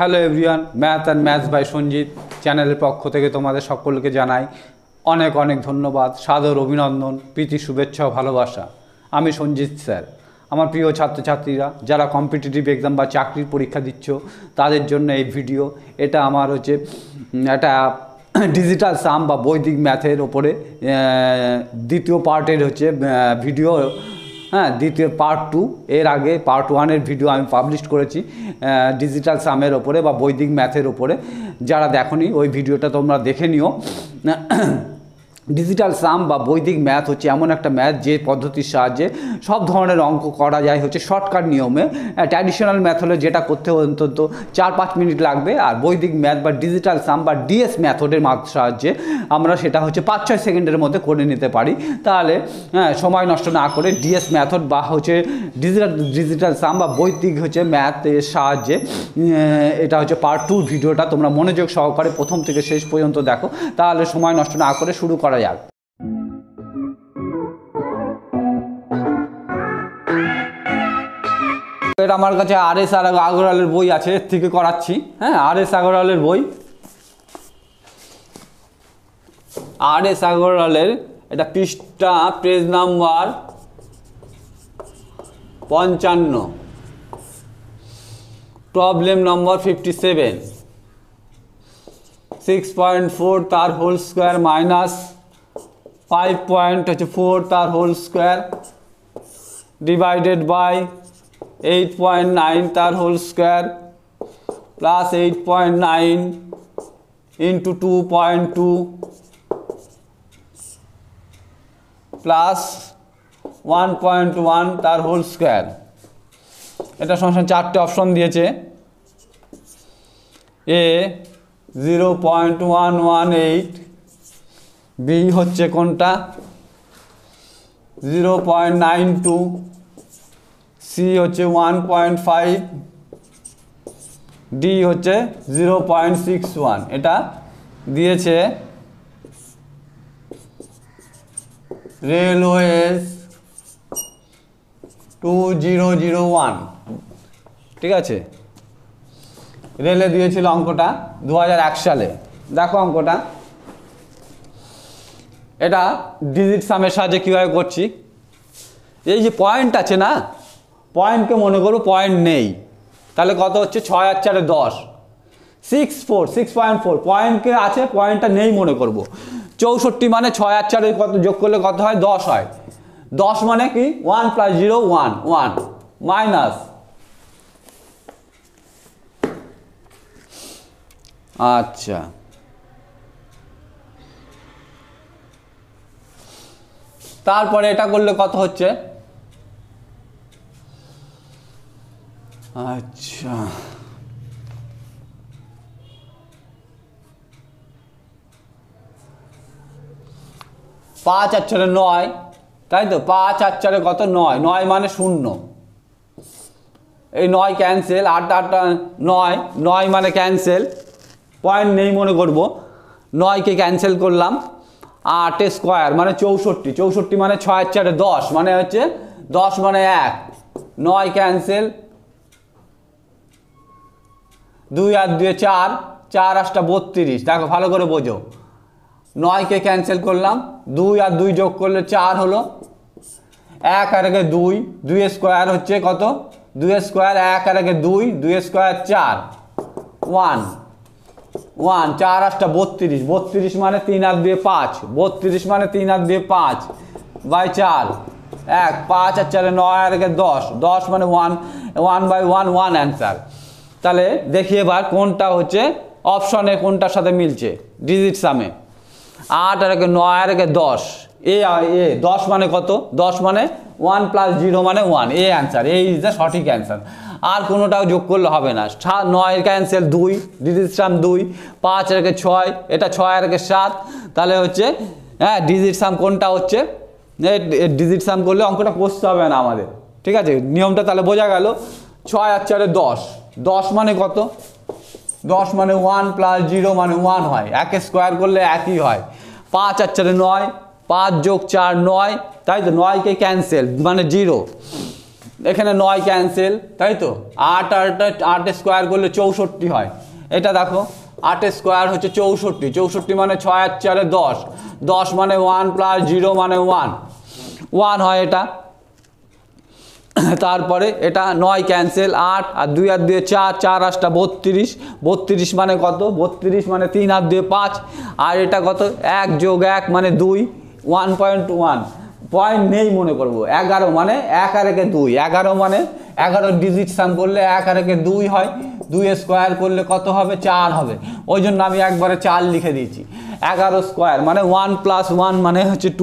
Hello everyone, math and maths by Sanjit চ্যানেলের পক্ষ থেকে তোমাদের সকলকে জানাই অনেক অনেক ধন্যবাদ, সাদর অভিনন্দন, প্রীতি, শুভেচ্ছা ও ভালোবাসা। আমি সঞ্জিত স্যার। আমার প্রিয় ছাত্রছাত্রীরা, যারা কম্পিটিটিভ এক্সাম বা চাকরির পরীক্ষা দিচ্ছ তাদের জন্য এই ভিডিও। এটা আমার হচ্ছে একটা ডিজিটাল সাম বা বৈদিক ম্যাথের ওপরে দ্বিতীয় পার্টের হচ্ছে ভিডিও, হ্যাঁ, দ্বিতীয় পার্ট টু। এর আগে পার্ট ওয়ানের ভিডিও আমি পাবলিশ করেছি ডিজিটাল সামের ওপরে বা বৈদিক ম্যাথের ওপরে। যারা দেখনি ওই ভিডিওটা তোমরা দেখে নিও। ডিজিটাল সাম বা বৈদিক ম্যাথ হচ্ছে এমন একটা ম্যাথ যে পদ্ধতির সাহায্যে সব ধরনের অঙ্ক করা যায় হচ্ছে শর্টকাট নিয়মে। ট্র্যাডিশনাল ম্যাথ হলে যেটা করতে অন্তত 4-5 মিনিট লাগবে, আর বৈদিক ম্যাথ বা ডিজিটাল সাম বা ডিএস ম্যাথডের সাহায্যে আমরা সেটা হচ্ছে 5-6 সেকেন্ডের মধ্যে করে নিতে পারি। তাহলে সময় নষ্ট না করে ডিএস ম্যাথড বা হচ্ছে ডিজিটাল সাম বা বৈদিক হচ্ছে ম্যাথের সাহায্যে, এটা হচ্ছে পার্ট টু ভিডিওটা তোমরা মনোযোগ সহকারে প্রথম থেকে শেষ পর্যন্ত দেখো, তাহলে সময় নষ্ট না করে শুরু করা। এটা আমার কাছে RS আগরওয়ালের বই আছে, এর থেকে করাচ্ছি। হ্যাঁ, RS আগরওয়ালের বই, RS আগরওয়ালের এটা পৃষ্ঠা, পেজ নাম্বার 55, প্রবলেম নম্বর 57, 6.4 তার হোল স্কোয়ার মাইনাস 5.4 তার হোল স্কোয়ার ডিভাইডেড বাই 8.9 তার whole square plus 8.9 into 2.2 plus 1.1 তার হোল স্কোয়ার। এটা সমস্যা 4টে অপশন দিয়েছে। এ 0.118, বি হচ্ছে কোনটা 0.92, সি হচ্ছে 1.5, ডি হচ্ছে 0.61। এটা দিয়েছে রেলওয়েজ 2001, ঠিক আছে। রেলে দিয়েছিল অঙ্কটা 2001 সালে। দেখো অঙ্কটা, এটা ডিজিট সামের সাহায্যে কীভাবে করছি। এই যে পয়েন্ট আছে না, পয়েন্টকে মনে করো পয়েন্ট নেই, তাহলে কত হচ্ছে 6 আর 4 10, 6.4। পয়েন্টকে আছে, পয়েন্টটা নেই মনে করব। 64 মানে 6 আর 4 কত যোগ করলে কত হয় 10 হয়। 10 মানে কি 1 + 0 1 1 মাইনাস, আচ্ছা, তারপরে এটা করলে কত হচ্ছে, আচ্ছা, পাঁচ আর চারে 9, তাই তো। 5 আর 4 কত 9 মানে 0, এই 9 ক্যান্সেল, 8 8 9 9 মানে ক্যান্সেল, পয়েন্ট নেই মনে করব, 9কে ক্যান্সেল করলাম, 8 স্কোয়ার মানে 64, 64 মানে 6 আর 4 10 মানে হচ্ছে 10 মানে 1, 9 ক্যান্সেল, 2 আর 2 4, 4 8 32। দেখো ভালো করে বোঝো, 9কে ক্যান্সেল করলাম, 2 আর 2 যোগ করলে 4 হলো, 1 আর 2, 2 স্কোয়ার হচ্ছে কত 2 স্কোয়ার, 1 আর 2, 2 স্কোয়ার 4, 1 1, 4 8 32, 32 মানে 3 আর 2 5, 32 মানে 3 আর 2 5 বাই 4 1, 5 আর 4 9 আর 10, 10 মানে 1 1 বাই 1 1 অ্যান্সার। তাহলে দেখি এবার কোনটা হচ্ছে অপশনে কোনটার সাথে মিলছে ডিজিট সামে। 8 আর 9 আর 10, এ 10 মানে কত 10 মানে 1 + 0 মানে 1, এ অ্যান্সার, এই ইজ দ্য সঠিক অ্যান্সার। আর কোনোটাও যোগ করলে হবে না। 9 ক্যান্সেল, 2 ডিজিট সাম 2, 5 আর 6, এটা 6 আর 7, তাহলে হচ্ছে, হ্যাঁ, ডিজিট সাম কোনটা হচ্ছে, ডিজিট সাম করলে অঙ্কটা কষতে হবে না আমাদের, ঠিক আছে। নিয়মটা তাহলে বোঝা গেল। 6 আর 4 10, 10 মানে কত 10 মানে 1 + 0 মানে 1 হয়, 1 স্কোয়ার করলে 1ই হয়। 5 আর 4 9, 5 যোগ 4 9, তাই তো, 9কে ক্যান্সেল মানে 0, এখানে 9 ক্যান্সেল তাই তো 8 8 8 স্কয়ার করলে 64 হয় এটা দেখো 8 স্কয়ার হচ্ছে 64 64 মানে 6 আর 4 এ 10 10 মানে 1 প্লাস 0 মানে 1 1 হয় এটা তারপরে এটা 9 ক্যান্সেল 8 আর 2 আর 2 4 4 8 32 32 মানে কত 32 মানে 3 আর 2 5 আর এটা কত 1 যোগ 1 মানে 2 1.1 পয়েন্ট নেই মনে করব 11 মানে 1 আর 1 এ 2 11 মানে 11 ডিজিট সাম করলে 1 আর 1 এ 2 হয় 2 স্কয়ার করলে কত হবে 4 হবে ওইজন্য আমি একবারে 4 লিখে দিয়েছি 11 স্কয়ার মানে 1 প্লাস 1 মানে হচ্ছে 2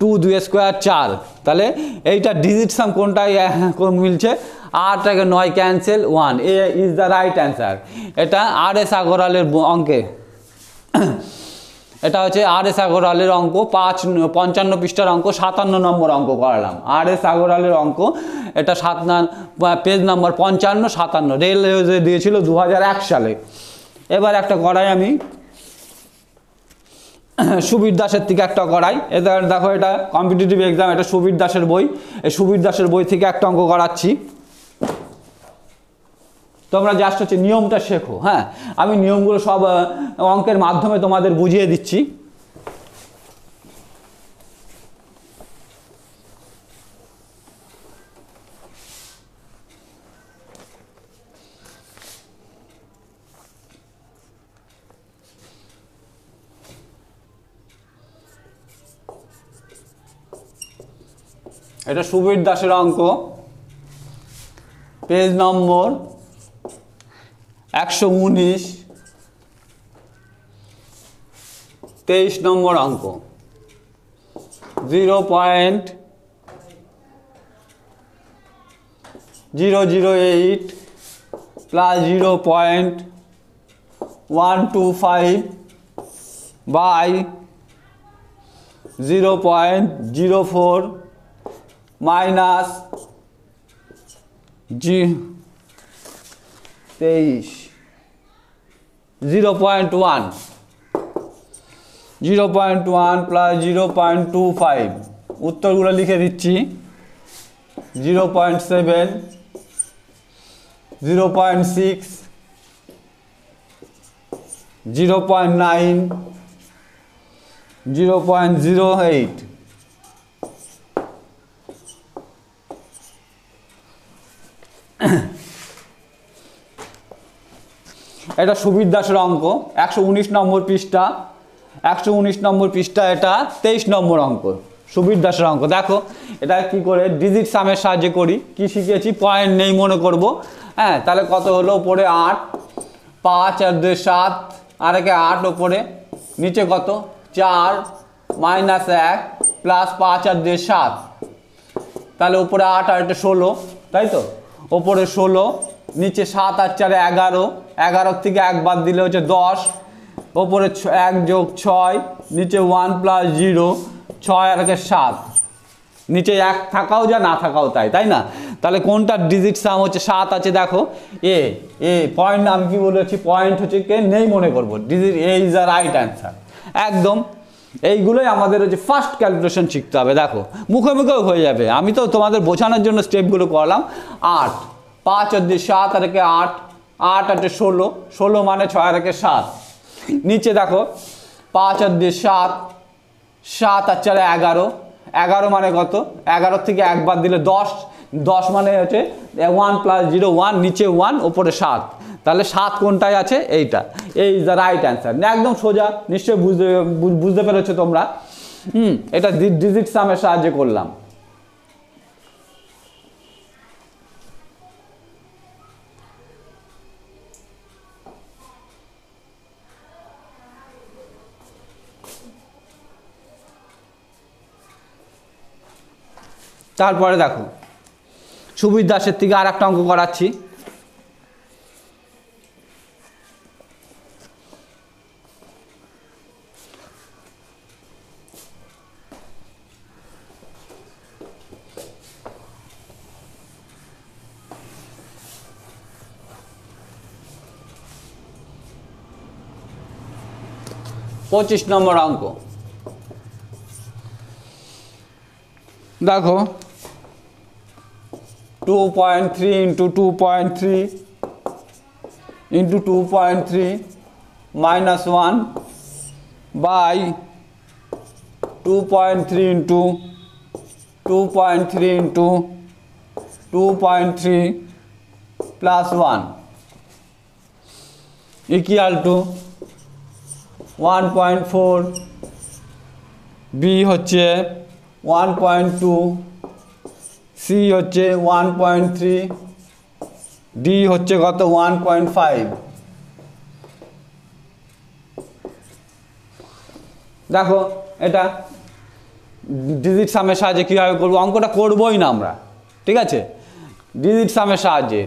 2 2 স্কয়ার 4 তাহলে এইটা ডিজিট সাম কোনটা কোন মিলছে 8 থেকে 9 cancel 1 A is the right answer এটা আরএস আগরওয়ালের অঙ্কে এটা হচ্ছে আরএস আগরওয়ালের অঙ্ক 55 পৃষ্ঠার অঙ্ক 57 নম্বর অঙ্ক করলাম আরএস আগরওয়ালের অঙ্ক এটা 7 পেজ নাম্বার 55 57 রেলওয়ে দিয়েছিল 2001 সালে এবার একটা করাই আমি সুবীর দাসের থেকে একটা করাই এটা দেখো এটা কম্পিটিটিভ एग्जाम এটা সুবীর দাসের বই এই সুবীর দাসের বই থেকে একটা অঙ্ক করাচ্ছি তোমরা জাস্ট হচ্ছে নিয়মটা শেখো হ্যাঁ আমি নিয়মগুলো সব অঙ্কের মাধ্যমে তোমাদের বুঝিয়ে দিচ্ছি এটা সুবীর দাসের অঙ্ক পেজ নম্বর 119 23 নম্বর অঙ্ক 0.008 প্লাস 0.125 বাই 0.04 মাইনাস জি 23 0.1 प्लस 0.25 उत्तरगुलो लिखे दिच्छी 0.7 0.6 0.9 0.08 এটা সুবীর দাসের অঙ্ক 119 নম্বর পৃষ্ঠা 119 নম্বর পৃষ্ঠা এটা 23 নম্বর অঙ্ক সুবীর দাসের অঙ্ক দেখো এটা কি করে ডিজিট সামের সাহায্যে করি কি শিখেছি পয়েন্ট নেই মনে করব হ্যাঁ তাহলে কত হলো উপরে 8 5 আর 2 7 আর একে 8 উপরে নিচে কত 4 - 1 প্লাস 5 আর 2 7 তাহলে উপরে 8 আর এটা 16 তাই তো উপরে 16 নিচে 7 আর 4 11 11 থেকে একবার দিলে হচ্ছে 10 উপরে 1 যোগ 6 নিচে 1 প্লাস 0 6 আর একে 7 নিচে 1 থাকাও যা না থাকাও তাই তাই না তাহলে কোনটা ডিজিট সাম হচ্ছে 7 আছে দেখো এ এ পয়েন্ট আমি কি বলেছি পয়েন্ট হচ্ছে কে নেই মনে করব digit A is the right answer একদম এইগুলাই আমাদের হচ্ছে ফার্স্ট ক্যালকুলেশন শিখতে হবে দেখো মুখে মুখে হয়ে যাবে আমি তো তোমাদের বোঝানোর জন্য স্টেপগুলো করলাম 8 5 আর 2 7 আর একে 8 8 8 16 16 মানে 6 আর 1 7 নিচে দেখো 5 আর 2 7 7 আর 4 11 11 মানে কত 11 থেকে একবার দিলে 10 10 মানে হচ্ছে 1 প্লাস 0 1 নিচে 1 উপরে 7 তাহলে 7 কোনটায় আছে এইটা এই ইজ দা রাইট आंसर একদম সোজা নিশ্চয়ই বুঝতে পেরেছো তোমরা এটা ডিজিট সামের সাহায্যে করলাম তারপরে দেখো সুবীর দাসের থেকে আরেকটা অঙ্ক করাচ্ছি পঁচিশ নম্বর অঙ্ক দেখো 2.3 into 2.3 minus 1 by 2.3 into 2.3 plus 1 equal to 1.4 B hoche 1.2 C hoche 1.3 D hoche got 1.5 দেখো এটা ডিজিট সামের সাহায্যে কিভাবে করব অঙ্কটা করবই না আমরা ঠিক আছে ডিজিট সামের সাহায্যে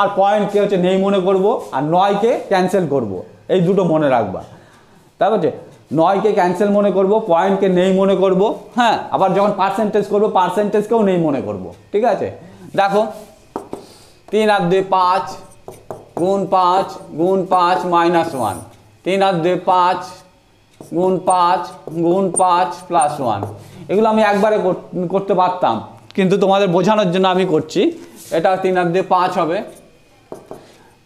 আর পয়েন্ট কে হচ্ছে নেই মনে করব আর 9 কে ক্যান্সেল করব এই দুটো মনে রাখবা তাহলে 9 কে ক্যান্সেল মনে করব পয়েন্ট কে নেই মনে করব হ্যাঁ আবার যখন পার্সেন্টেজ করব পার্সেন্টেজ কেও নেই মনে করব ঠিক আছে দেখো 3 আর 2 5 * 5 - 1 3 আর 2 5 গুণ 5 প্লাস 1 এগুলো আমি একবারে করতে পারতাম কিন্তু তোমাদের বোঝানোর জন্য আমি করছি এটা 3 আর 2 5 হবে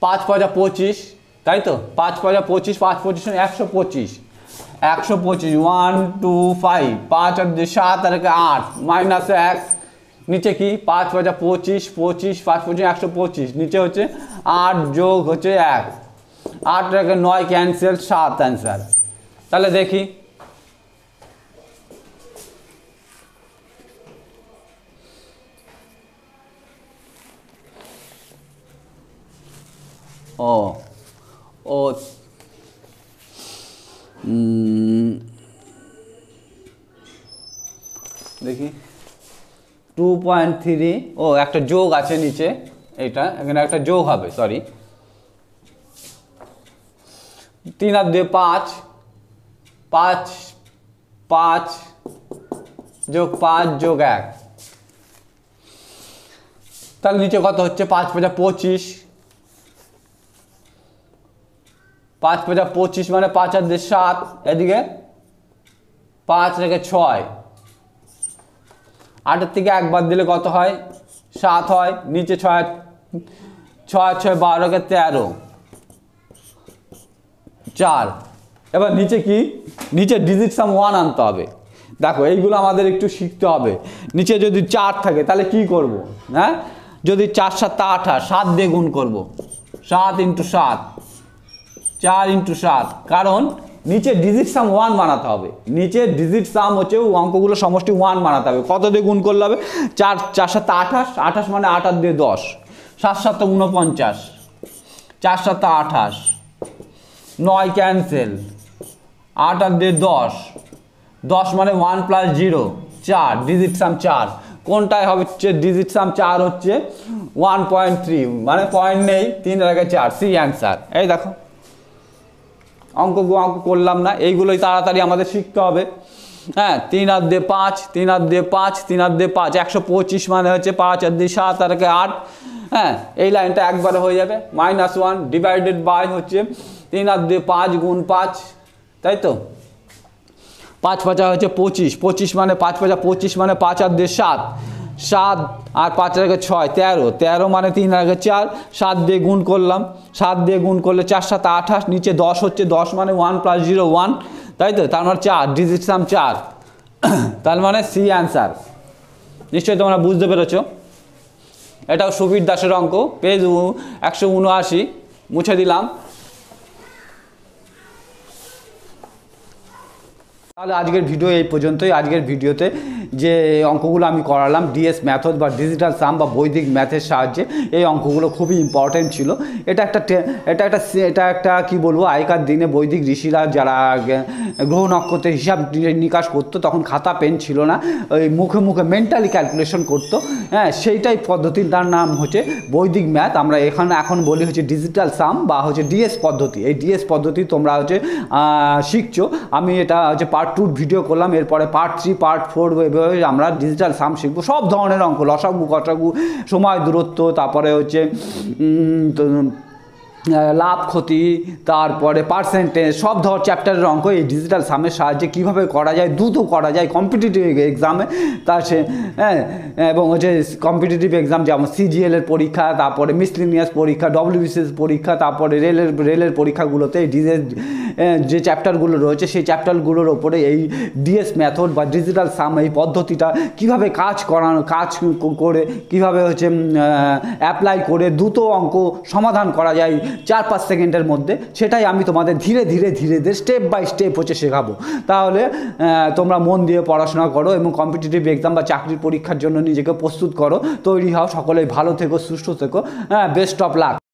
5 × 25 তাই তো 5 × 25 125 125 5 আর 2 7 আর 8 -1 নিচে কি 5 × 25 নিচে হচ্ছে 8 যোগ হচ্ছে 1 8 থেকে 9 ক্যান্সেল 7 आंसर তাহলে দেখি ও ও দেখি 2.3 ও একটা যোগ আছে নিচে এটা এখানে একটা যোগ হবে সরি 3 আর 2 5 5 যোগ 5 যোগ 1 তাহলে নিচে কত হচ্ছে 5 × 25 মানে 5 আর 7 এদিকে 5 থেকে 6 8 থেকে একবার দিলে কত হয় 7 হয় নিচে 6 12 কে 13 4 এবার নিচে কি নিচে ডিজিট সাম 1 আনতে হবে দেখো এইগুলো আমাদের একটু শিখতে হবে নিচে যদি 4 থাকে তাহলে কি করব হ্যাঁ যদি 4 × 7 = 28 7 দিয়ে গুণ করব 7 × 7 4 × 7 কারণ নিচে ডিজিট সাম 1 বানাতে হবে নিচে ডিজিট সাম হচ্ছে অঙ্কগুলো সমষ্টি 1 বানাতে হবে কত দিয়ে গুণ করলে হবে 4 × 7 = 28 মানে 8 দিয়ে 10 7 × 7 = 49 4 × 7 = 28 9 ক্যান্সেল 8 আর 10 10 মানে 1 + 0 4 ডিজিট সাম 4 কোনটাই হবে ডিজিট সাম 4 হচ্ছে 1.3 মানে পয়েন্ট নেই 3 আর 4 সি आंसर এই দেখো অঙ্ক করলাম না এইগুলোই তাড়াতাড়ি আমাদের শিখতে হবে হ্যাঁ 3 আর 2 5 125 মানে হচ্ছে 5 আর 2 7 আর 8 হ্যাঁ এই লাইনটা একবার হয়ে যাবে -1 ডিভাইডেড বাই হচ্ছে 3 আর 2 5 গুণ 5 তাই তো 5 × 25 মানে 5 × 25 মানে 5 আর 2 7 আর 5 আর 6 13 মানে 3 আর 4 7 দিয়ে গুণ করলাম 7 দিয়ে গুণ করলে 4 × 7 = 28 নিচে 10 হচ্ছে 10 মানে 1 + 0 1 তাই তো তার মানে 4 ডিজিট সাম 4 তার মানে সি आंसर নিশ্চয়ই তোমরা বুঝতে পেরেছো এটাও সুবীর দাসের অঙ্ক পেজ 179 মুছে দিলাম তাহলে আজকের ভিডিও এই পর্যন্তই আজকের ভিডিওতে যে অঙ্কগুলো আমি করালাম ডিএস মেথড বা ডিজিটাল সাম বা বৈদিক ম্যাথের সাহায্যে এই অঙ্কগুলো খুবই ইম্পর্টেন্ট ছিল এটা একটা কি বলবো আগেকার দিনে বৈদিক ঋষিরা যারা গ্রহ নক্ষত্রের হিসাব নিকাশ করতো তখন খাতা পেন ছিল না ওই মুখে মেন্টালি ক্যালকুলেশন করতো হ্যাঁ সেইটাই পদ্ধতির তার নাম হচ্ছে বৈদিক ম্যাথ আমরা এখন বলি হচ্ছে ডিজিটাল সাম বা হচ্ছে ডিএস পদ্ধতি এই ডিএস পদ্ধতি তোমরা হচ্ছে শিখছো আমি এটা হচ্ছে পার্ট 2 ভিডিও করলাম এরপরে পার্ট 3 পার্ট 4 এভাবে আমরা ডিজিটাল সাম শিখব সব ধরনের অঙ্ক লসাগু কটাগু সময় দূরত্ব তারপরে হচ্ছে লাভ ক্ষতি তারপরে পার্সেন্টেজ সব ধর চ্যাপ্টারের অঙ্ক এই ডিজিটাল সামের সাহায্যে কীভাবে করা যায় দ্রুত করা যায় কম্পিটিটিভ এক্সামে তার সে হ্যাঁ এবং হচ্ছে কম্পিটিটিভ এক্সাম যেমন সিজিএলের পরীক্ষা তারপরে মিসলিনিয়াস পরীক্ষা ডব্লিউবিসিএস পরীক্ষা তারপরে রেলের পরীক্ষাগুলোতে এই যে চ্যাপ্টারগুলো রয়েছে সেই চ্যাপ্টারগুলোর ওপরে এই ডিএস মেথড বা ডিজিটাল সাম এই পদ্ধতিটা কীভাবে কাজ করে কীভাবে হচ্ছে অ্যাপ্লাই করে দ্রুত অঙ্ক সমাধান করা যায় 4-5 সেকেন্ডের মধ্যে সেটাই আমি তোমাদের ধীরে ধীরে স্টেপ বাই স্টেপ হচ্ছে শেখাবো। তাহলে তোমরা মন দিয়ে পড়াশোনা করো এবং কম্পিটিটিভ এক্সাম বা চাকরির পরীক্ষার জন্য নিজেকে প্রস্তুত করো, তৈরি হও। সকলেই ভালো থেকো, সুস্থ থেকো। Best of lakh.